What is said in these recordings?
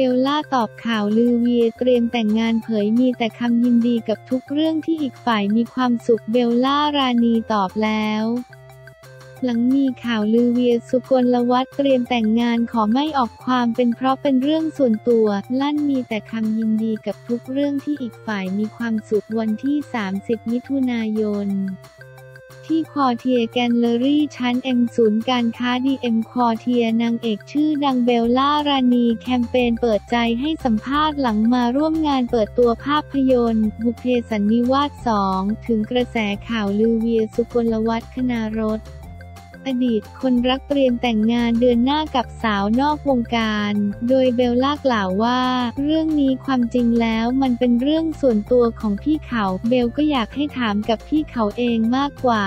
เบลล่าตอบข่าวลือเวียเตรียมแต่งงานเผยมีแต่คำยินดีกับทุกเรื่องที่อีกฝ่ายมีความสุขเบลล่าราณีตอบแล้วหลังมีข่าวลือเวียสุกลวัฒน์เตรียมแต่งงานขอไม่ออกความเป็นเพราะเป็นเรื่องส่วนตัวลั่นมีแต่คำยินดีกับทุกเรื่องที่อีกฝ่ายมีความสุขวันที่ 30 มิถุนายนที่ควอเทียแกลเลอรี่ชั้น M ศูนย์การค้า DM ควอเทียนางเอกชื่อดังเบลล่าราณีแคมเปญเปิดใจให้สัมภาษณ์หลังมาร่วมงานเปิดตัวภาพยนตร์บุพเพสันนิวาส 2 ถึงกระแสข่าวลือเวียสุกลวัฒน์ คณารสอดีตคนรักเตรียมแต่งงานเดือนหน้ากับสาวนอกวงการโดยเบลล่ากล่าวว่าเรื่องนี้ความจริงแล้วมันเป็นเรื่องส่วนตัวของพี่เขาเบลก็อยากให้ถามกับพี่เขาเองมากกว่า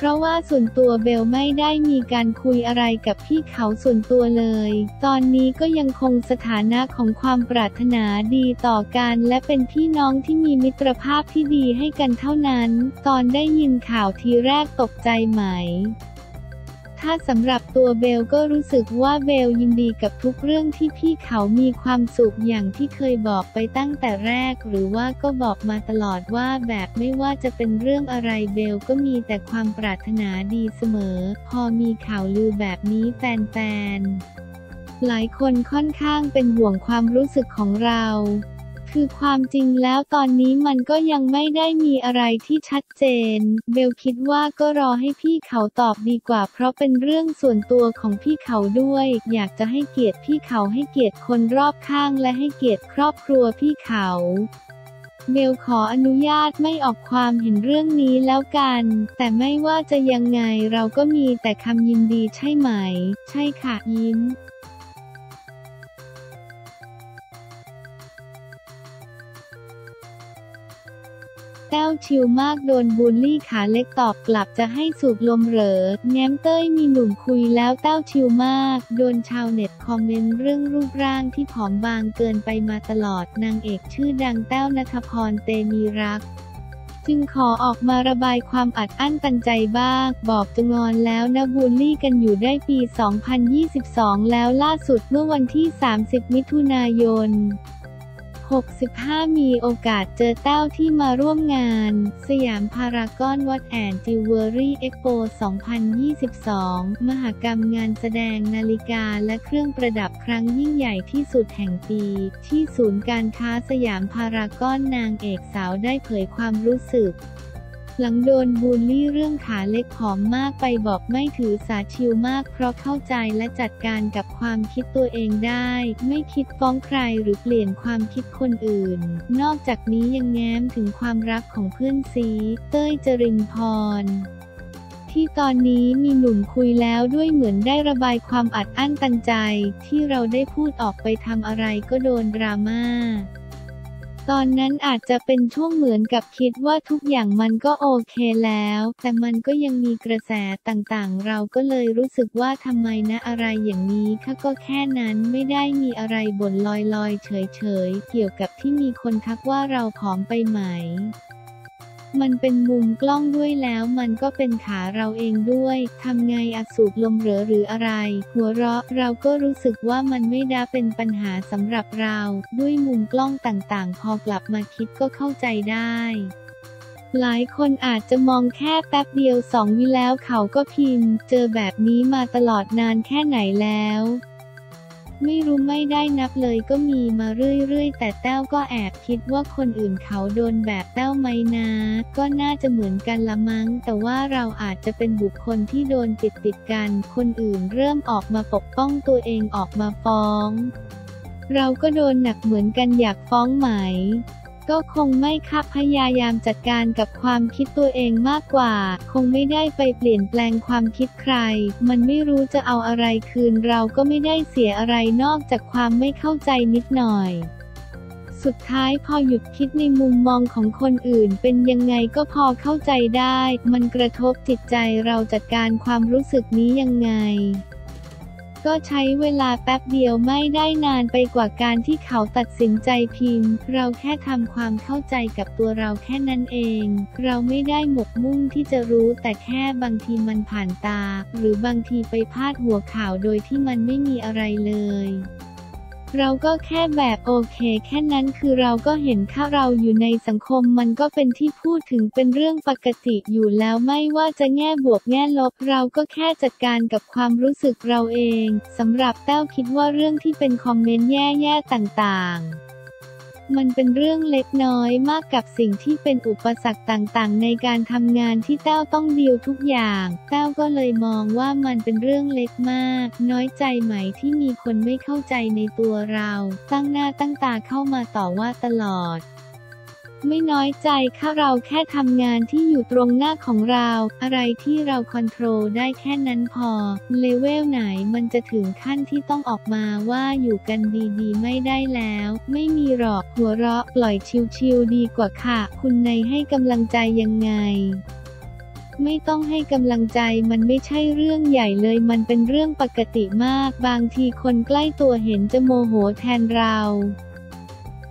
เพราะว่าส่วนตัวเบลไม่ได้มีการคุยอะไรกับพี่เขาส่วนตัวเลยตอนนี้ก็ยังคงสถานะของความปรารถนาดีต่อกันและเป็นพี่น้องที่มีมิตรภาพที่ดีให้กันเท่านั้นตอนได้ยินข่าวทีแรกตกใจไหมถ้าสำหรับตัวเบลก็รู้สึกว่าเบลยินดีกับทุกเรื่องที่พี่เขามีความสุขอย่างที่เคยบอกไปตั้งแต่แรกหรือว่าก็บอกมาตลอดว่าแบบไม่ว่าจะเป็นเรื่องอะไรเบลก็มีแต่ความปรารถนาดีเสมอพอมีข่าวลือแบบนี้แฟนๆหลายคนค่อนข้างเป็นห่วงความรู้สึกของเราคือความจริงแล้วตอนนี้มันก็ยังไม่ได้มีอะไรที่ชัดเจนเบลคิดว่าก็รอให้พี่เขาตอบดีกว่าเพราะเป็นเรื่องส่วนตัวของพี่เขาด้วยอยากจะให้เกียรติพี่เขาให้เกียรติคนรอบข้างและให้เกียรติครอบครัวพี่เขาเบลขออนุญาตไม่ออกความเห็นเรื่องนี้แล้วกันแต่ไม่ว่าจะยังไงเราก็มีแต่คำยินดีใช่ไหมใช่ค่ะยิ้มแต้วชิลมากโดนบูลลี่ขาเล็กตอบกลับจะให้สูบลมเหรอแง้มเต้ยมีหนุ่มคุยแล้วแต้วชิลมากโดนชาวเน็ตคอมเมนต์เรื่องรูปร่างที่ผอมบางเกินไปมาตลอดนางเอกชื่อดังแต้วณัฐพร เตมีรักษ์จึงขอออกมาระบายความอัดอั้นตันใจบ้างบอกจะงอนแล้วนะบูลลี่กันอยู่ได้ปี 2022 แล้วล่าสุดเมื่อวันที่ 30 มิถุนายน65มีโอกาสเจอแต้วที่มาร่วมงานสยามพารากอนวัดแอนจิวเวอรี่เอ็กโป2022มหกรรมงานแสดงนาฬิกาและเครื่องประดับครั้งยิ่งใหญ่ที่สุดแห่งปีที่ศูนย์การค้าสยามพารากอนนางเอกสาวได้เผยความรู้สึกหลังโดนบูลลี่เรื่องขาเล็กผอมมากไปบอกไม่ถือสาชิลมากเพราะเข้าใจและจัดการกับความคิดตัวเองได้ไม่คิดฟ้องใครหรือเปลี่ยนความคิดคนอื่นนอกจากนี้ยังแง้มถึงความรักของเพื่อนซีเต้ย จรินพรที่ตอนนี้มีหนุ่มคุยแล้วด้วยเหมือนได้ระบายความอัดอั้นตันใจที่เราได้พูดออกไปทำอะไรก็โดนดราม่าตอนนั้นอาจจะเป็นช่วงเหมือนกับคิดว่าทุกอย่างมันก็โอเคแล้วแต่มันก็ยังมีกระแสต่างๆเราก็เลยรู้สึกว่าทำไมนะอะไรอย่างนี้ค่ะก็แค่นั้นไม่ได้มีอะไรบ่นลอยๆเฉยๆเกี่ยวกับที่มีคนทักว่าเราผอมไปไหมมันเป็นมุมกล้องด้วยแล้วมันก็เป็นขาเราเองด้วยทำไงอะสูบลมเหรอหรืออะไรหัวเราะเราก็รู้สึกว่ามันไม่ได้เป็นปัญหาสำหรับเราด้วยมุมกล้องต่างๆพอกลับมาคิดก็เข้าใจได้หลายคนอาจจะมองแค่แป๊บเดียว2 วิแล้วเขาก็พิมพ์เจอแบบนี้มาตลอดนานแค่ไหนแล้วไม่รู้ไม่ได้นับเลยก็มีมาเรื่อยๆแต่แต้วก็แอบคิดว่าคนอื่นเขาโดนแบบแต้วไหมนะก็น่าจะเหมือนกันละมั้งแต่ว่าเราอาจจะเป็นบุคคลที่โดนติดกันคนอื่นเริ่มออกมาปกป้องตัวเองออกมาฟ้องเราก็โดนหนักเหมือนกันอยากฟ้องไหมก็คงไม่ค่ะพยายามจัดการกับความคิดตัวเองมากกว่าคงไม่ได้ไปเปลี่ยนแปลงความคิดใครมันไม่รู้จะเอาอะไรคืนเราก็ไม่ได้เสียอะไรนอกจากความไม่เข้าใจนิดหน่อยสุดท้ายพอหยุดคิดในมุมมองของคนอื่นเป็นยังไงก็พอเข้าใจได้มันกระทบจิตใจเราจัดการความรู้สึกนี้ยังไงก็ใช้เวลาแป๊บเดียวไม่ได้นานไปกว่าการที่เขาตัดสินใจพิมพ์เราแค่ทำความเข้าใจกับตัวเราแค่นั้นเองเราไม่ได้หมกมุ่งที่จะรู้แต่แค่บางทีมันผ่านตาหรือบางทีไปพาดหัวข่าวโดยที่มันไม่มีอะไรเลย เราก็แค่แบบโอเคแค่นั้นคือเราก็เห็นค่าเราอยู่ในสังคมมันก็เป็นที่พูดถึงเป็นเรื่องปกติอยู่แล้วไม่ว่าจะแง่บวกแง่ลบเราก็แค่จัดการกับความรู้สึกเราเองสำหรับแต้วคิดว่าเรื่องที่เป็นคอมเมนต์แย่ๆต่างๆมันเป็นเรื่องเล็กน้อยมากกับสิ่งที่เป็นอุปสรรคต่างๆในการทำงานที่แต้วต้องดีลทุกอย่างแต้วก็เลยมองว่ามันเป็นเรื่องเล็กมากน้อยใจไหมที่มีคนไม่เข้าใจในตัวเราตั้งหน้าตั้งตาเข้ามาต่อว่าตลอดไม่น้อยใจแค่เราแค่ทำงานที่อยู่ตรงหน้าของเราอะไรที่เราคอนโทรลได้แค่นั้นพอเลเวลไหนมันจะถึงขั้นที่ต้องออกมาว่าอยู่กันดีๆไม่ได้แล้วไม่มีหรอกหัวเราะปล่อยชิลๆดีกว่าค่ะคุณนายให้กำลังใจยังไงไม่ต้องให้กำลังใจมันไม่ใช่เรื่องใหญ่เลยมันเป็นเรื่องปกติมากบางทีคนใกล้ตัวเห็นจะโมโหแทนเรา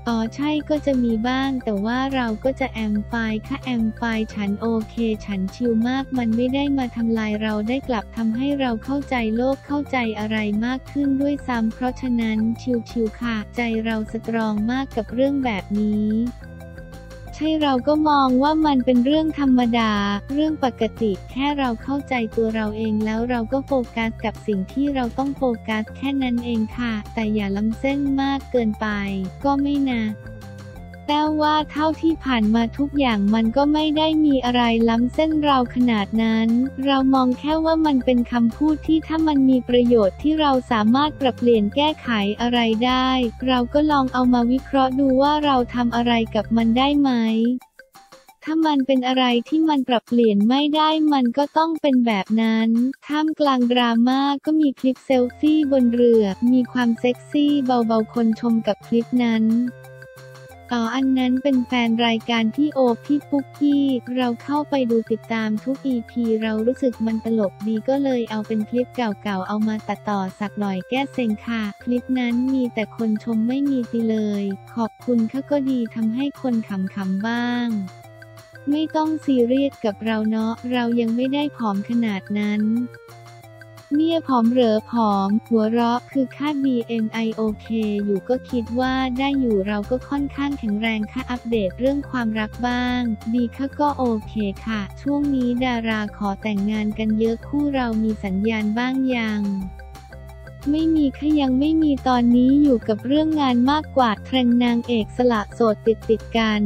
อ๋อใช่ก็จะมีบ้างแต่ว่าเราก็จะแอมไฟค่ะแอมไฟฉันโอเคฉันชิลมากมันไม่ได้มาทำลายเราได้กลับทำให้เราเข้าใจโลกเข้าใจอะไรมากขึ้นด้วยซ้ำเพราะฉะนั้นชิลๆค่ะใจเราสตรองมากกับเรื่องแบบนี้ใช่เราก็มองว่ามันเป็นเรื่องธรรมดาเรื่องปกติแค่เราเข้าใจตัวเราเองแล้วเราก็โฟกัสกับสิ่งที่เราต้องโฟกัสแค่นั้นเองค่ะแต่อย่าล้ำเส้นมากเกินไปก็ไม่นะแต่ว่าเท่าที่ผ่านมาทุกอย่างมันก็ไม่ได้มีอะไรล้ำเส้นเราขนาดนั้นเรามองแค่ว่ามันเป็นคำพูดที่ถ้ามันมีประโยชน์ที่เราสามารถปรับเปลี่ยนแก้ไขอะไรได้เราก็ลองเอามาวิเคราะห์ดูว่าเราทำอะไรกับมันได้ไหมถ้ามันเป็นอะไรที่มันปรับเปลี่ยนไม่ได้มันก็ต้องเป็นแบบนั้นท่ามกลางดราม่าก็มีคลิปเซลฟี่บนเรือมีความเซ็กซี่เบาๆคนชมกับคลิปนั้นอ๋ออันนั้นเป็นแฟนรายการพี่โอพี่ปุ๊กกี้เราเข้าไปดูติดตามทุก EP เรารู้สึกมันตลกดีก็เลยเอาเป็นคลิปเก่าๆเอามาตัดต่อสักหน่อยแก้เซ็งค่ะคลิปนั้นมีแต่คนชมไม่มีติเลยขอบคุณค่ะก็ดีทำให้คนขำๆบ้างไม่ต้องซีเรียสกับเราเนาะเรายังไม่ได้ผอมขนาดนั้นเนี่ยผอมเหรอผอมหัวเราะคือค่า BMI โอเคอยู่ก็คิดว่าได้อยู่เราก็ค่อนข้างแข็งแรงค่ะอัปเดตเรื่องความรักบ้างดีค่ะก็โอเคค่ะช่วงนี้ดาราขอแต่งงานกันเยอะคู่เรามีสัญญาณบ้างยังไม่มีค่ะยังไม่มีตอนนี้อยู่กับเรื่องงานมากกว่าเทรนด์นางเอกสละโสดติดกัน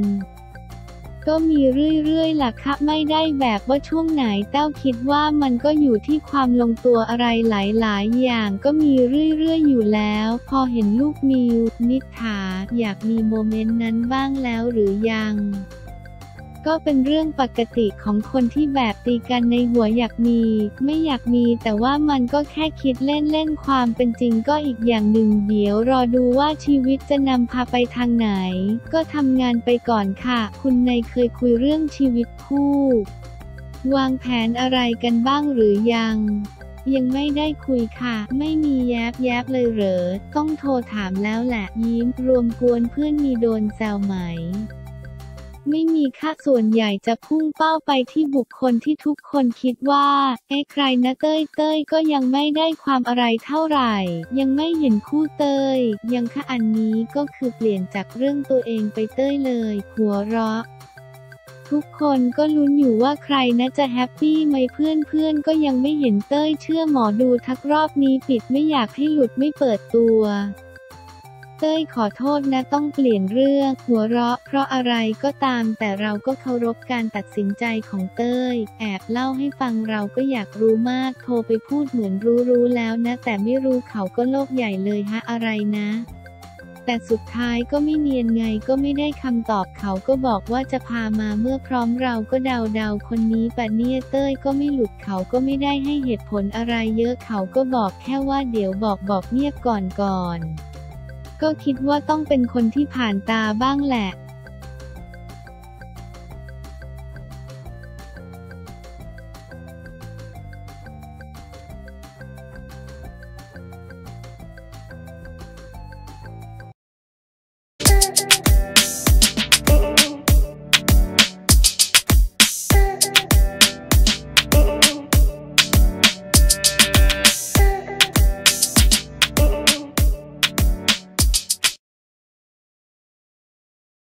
ก็มีเรื่อยๆล่ะค่ะไม่ได้แบบว่าช่วงไหนแต้วคิดว่ามันก็อยู่ที่ความลงตัวอะไรหลายๆอย่างก็มีเรื่อยๆอยู่แล้วพอเห็นลูกมิวนิษฐาอยากมีโมเมนต์นั้นบ้างแล้วหรือยังก็เป็นเรื่องปกติของคนที่แบบตีกันในหัวอยากมีไม่อยากมีแต่ว่ามันก็แค่คิดเล่นๆความเป็นจริงก็อีกอย่างหนึ่งเดี๋ยวรอดูว่าชีวิตจะนำพาไปทางไหนก็ทำงานไปก่อนค่ะคุณนายเคยคุยเรื่องชีวิตคู่วางแผนอะไรกันบ้างหรือยังไม่ได้คุยค่ะไม่มีแยบเลยเหรอต้องโทรถามแล้วแหละยิ้มรวมกวนเพื่อนมีโดนแซวไหมไม่มีค่าส่วนใหญ่จะพุ่งเป้าไปที่บุคคลที่ทุกคนคิดว่าใครนะเต้ยก็ยังไม่ได้ความอะไรเท่าไหร่ยังไม่เห็นคู่เต้ยยังค่ะอันนี้ก็คือเปลี่ยนจากเรื่องตัวเองไปเต้ยเลยหัวเราะทุกคนก็ลุ้นอยู่ว่าใครนะจะแฮปปี้ไหมเพื่อนก็ยังไม่เห็นเต้ยเชื่อหมอดูทักรอบนี้ปิดไม่อยากให้หลุดไม่เปิดตัวเต้ยขอโทษนะต้องเปลี่ยนเรื่องหัวเราะเพราะอะไรก็ตามแต่เราก็เคารพการตัดสินใจของเต้ยแอบเล่าให้ฟังเราก็อยากรู้มากโทรไปพูดเหมือนรู้แล้วนะแต่ไม่รู้เขาก็โลกใหญ่เลยฮะอะไรนะแต่สุดท้ายก็ไม่เนียนไงก็ไม่ได้คำตอบเขาก็บอกว่าจะพามาเมื่อพร้อมเราก็เดาคนนี้ปะเนี่ยเต้ยก็ไม่หลุดเขาก็ไม่ได้ให้เหตุผลอะไรเยอะเขาก็บอกแค่ว่าเดี๋ยวบอกเงียบก่อนก็คิดว่าต้องเป็นคนที่ผ่านตาบ้างแหละ